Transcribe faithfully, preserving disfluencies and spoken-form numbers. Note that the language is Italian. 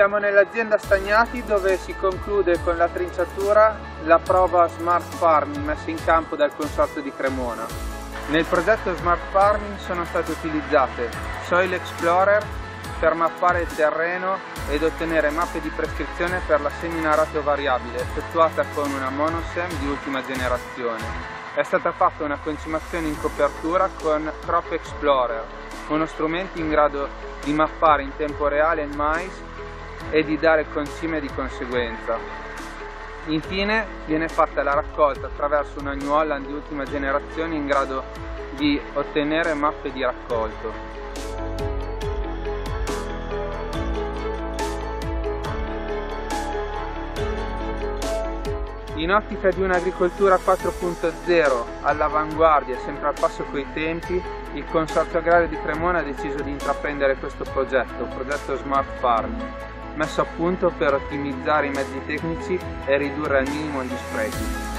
Siamo nell'azienda Stagnati, dove si conclude con la trinciatura la prova Smart Farming messa in campo dal Consorzio di Cremona. Nel progetto Smart Farming sono state utilizzate Soil Explorer per mappare il terreno ed ottenere mappe di prescrizione per la semina a ratio variabile effettuata con una Monosem di ultima generazione. È stata fatta una concimazione in copertura con Crop Explorer, uno strumento in grado di mappare in tempo reale il mais e di dare concime di conseguenza. Infine viene fatta la raccolta attraverso una New Holland di ultima generazione in grado di ottenere mappe di raccolto. In ottica di un'agricoltura quattro punto zero all'avanguardia, sempre al passo coi tempi, il Consorzio Agrario di Cremona ha deciso di intraprendere questo progetto, il progetto Smart Farming, messo a punto per ottimizzare i mezzi tecnici e ridurre al minimo gli sprechi.